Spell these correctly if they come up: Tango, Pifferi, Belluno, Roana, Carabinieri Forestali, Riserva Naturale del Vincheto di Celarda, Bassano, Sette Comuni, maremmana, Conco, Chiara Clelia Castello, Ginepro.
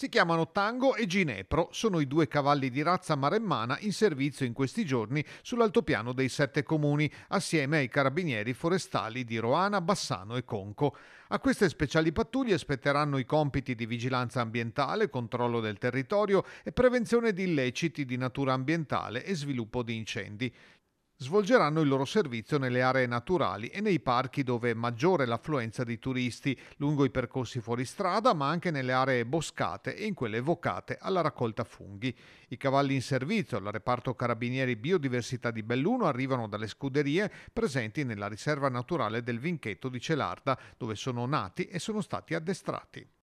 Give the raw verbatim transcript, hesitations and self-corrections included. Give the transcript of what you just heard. Si chiamano Tango e Ginepro, sono i due cavalli di razza maremmana in servizio in questi giorni sull'altopiano dei Sette Comuni, assieme ai Carabinieri Forestali di Roana, Bassano e Conco. A queste speciali pattuglie spetteranno i compiti di vigilanza ambientale, controllo del territorio e prevenzione di illeciti di natura ambientale e sviluppo di incendi. Svolgeranno il loro servizio nelle aree naturali e nei parchi dove è maggiore l'affluenza di turisti, lungo i percorsi fuoristrada, ma anche nelle aree boscate e in quelle vocate alla raccolta funghi. I cavalli in servizio al reparto Carabinieri Biodiversità di Belluno arrivano dalle scuderie presenti nella Riserva Naturale del Vincheto di Celarda, dove sono nati e sono stati addestrati.